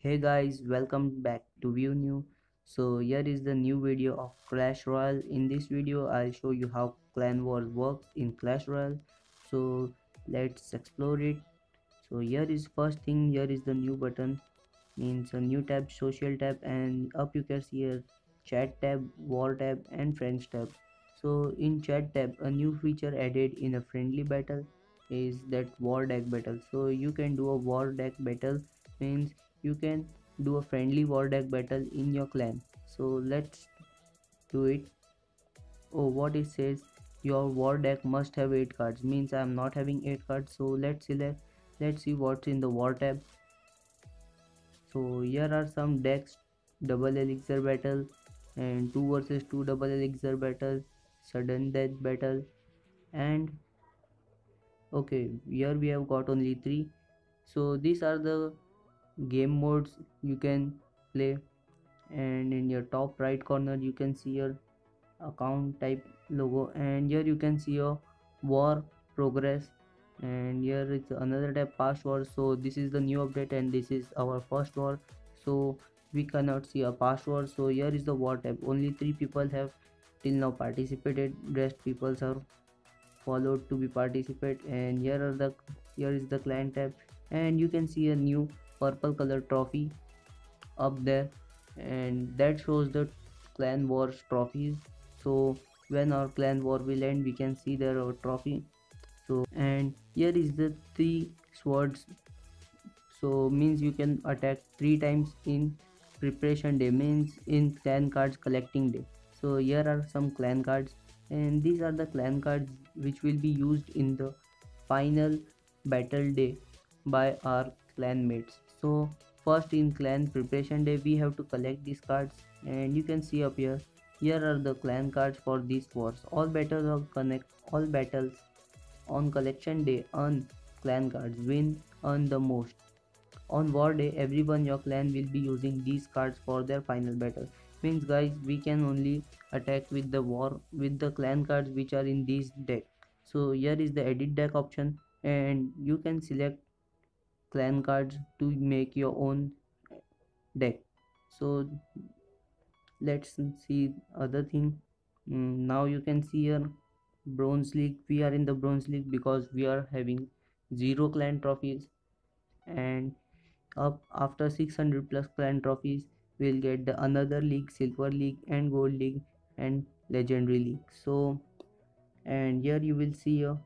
Hey guys, welcome back to View New. So here is the new video of Clash Royale. In this video I'll show you how clan war works in Clash Royale. So let's explore it. So here is first thing, here is the new button, means a new tab, social tab, and up you can see here chat tab, war tab and friends tab. So in chat tab a new feature added in a friendly battle is that war deck battle. So you can do a war deck battle, means you can do a friendly war deck battle in your clan. So let's do it. Oh, what it says, your war deck must have 8 cards, means I am not having 8 cards. So let's see what's in the war tab. So here are some decks: double elixir battle and 2 versus 2 double elixir battle, sudden death battle, and okay, here we have got only 3. So these are the game modes you can play, and in your top right corner you can see your account type logo, and here you can see your war progress, and here it's another tab, past war. So this is the new update and this is our first war, so we cannot see a past war. So here is the war tab. Only 3 people have till now participated, rest people are followed to be participate. And here is the clan tab, and you can see a new purple color trophy up there, and that shows the clan wars trophies. So when our clan war will end, we can see there our trophy. So and here is the 3 swords, so means you can attack 3 times in preparation day, means in clan cards collecting day. So here are some clan cards, and these are the clan cards which will be used in the final battle day by our clan mates. So first in clan preparation day we have to collect these cards, and you can see up here, here are the clan cards for these wars. All battles on collection day earn clan cards, win, earn the most. On war day everyone your clan will be using these cards for their final battle. Means guys, we can only attack with the clan cards which are in this deck. So here is the edit deck option, and you can select clan cards to make your own deck. So let's see other thing. Now you can see here bronze league. We are in the bronze league because we are having 0 clan trophies, and up after 600 plus clan trophies we'll get the another league, silver league and gold league and legendary league. So and here you will see a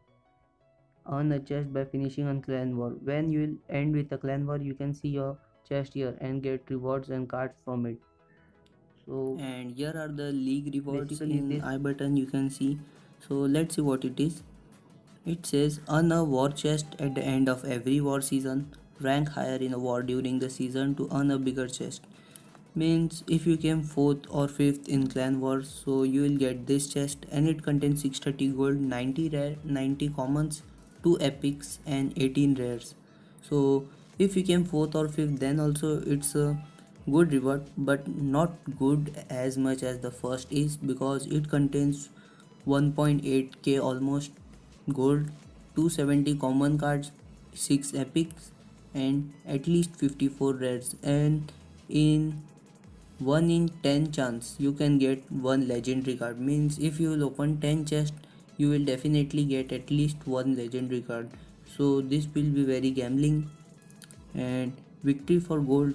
earn a chest by finishing on clan war. When you will end with a clan war, you can see your chest here and get rewards and cards from it. So and here are the league rewards in this I button you can see. So let's see what it is. It says earn a war chest at the end of every war season, rank higher in a war during the season to earn a bigger chest. Means if you came 4th or 5th in clan war, so you will get this chest, and it contains 630 gold, 90 rare, 90 commons, 2 epics and 18 rares. So if you came 4th or 5th, then also it's a good reward, but not good as much as the first is, because it contains 1.8k almost gold, 270 common cards, 6 epics and at least 54 rares, and in 1 in 10 chance you can get 1 legendary card. Means if you will open 10 chests you will definitely get at least 1 legendary card. So this will be very gambling. And victory gold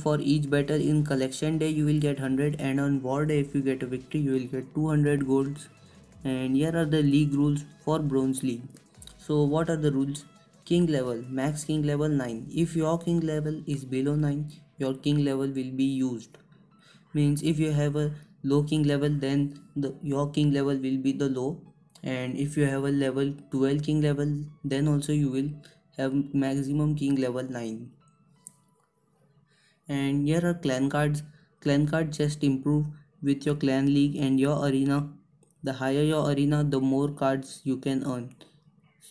for each battle. In collection day you will get 100, and on war day if you get a victory you will get 200 golds. And here are the league rules for bronze league. So what are the rules? King level, max king level 9. If your king level is below 9, your king level will be used. Means if you have a low king level, then your king level will be the low, and if you have a level 12 king level, then also you will have maximum king level 9. And here are clan cards. Clan cards just improve with your clan league and your arena. The higher your arena, the more cards you can earn.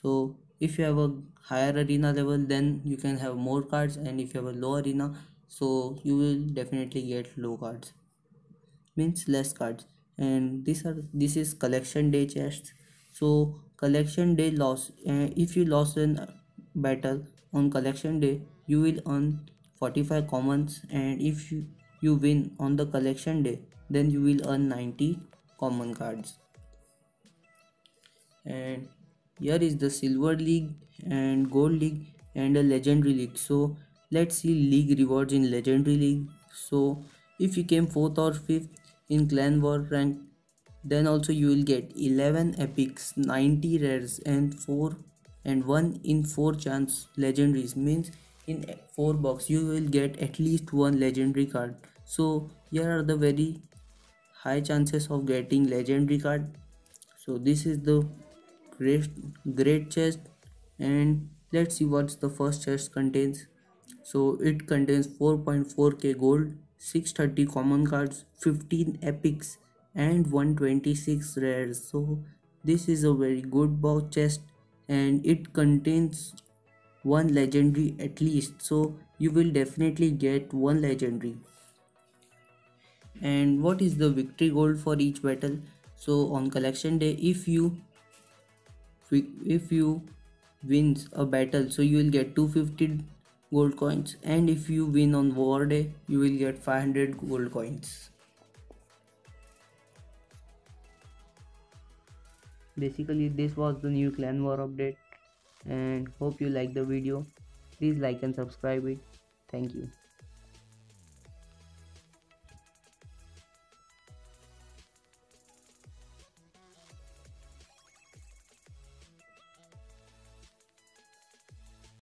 So if you have a higher arena level, then you can have more cards, and if you have a low arena, so you will definitely get low cards, means less cards. And this is collection day chests. So collection day loss, if you lost an battle on collection day you will earn 45 commons, and if you win on the collection day, then you will earn 90 common cards. And here is the silver league and gold league and a legendary league. So let's see league rewards in legendary league. So if you came 4th or 5th in clan war rank, then also you will get 11 epics, 90 rares, and 1 in 4 chance legendaries. Means in 4 box you will get at least 1 legendary card. So here are the very high chances of getting legendary card. So this is the great chest, and let's see what's the first chest contains. So it contains 4.4k gold, 630 common cards, 15 epics, and 126 rares. So this is a very good box chest, and it contains 1 legendary at least. So you will definitely get 1 legendary. And what is the victory gold for each battle? So on collection day, if you wins a battle, so you will get 250 gold coins, and if you win on war day, you will get 500 gold coins. Basically, this was the new clan war update, and hope you like the video. Please like and subscribe it. Thank you.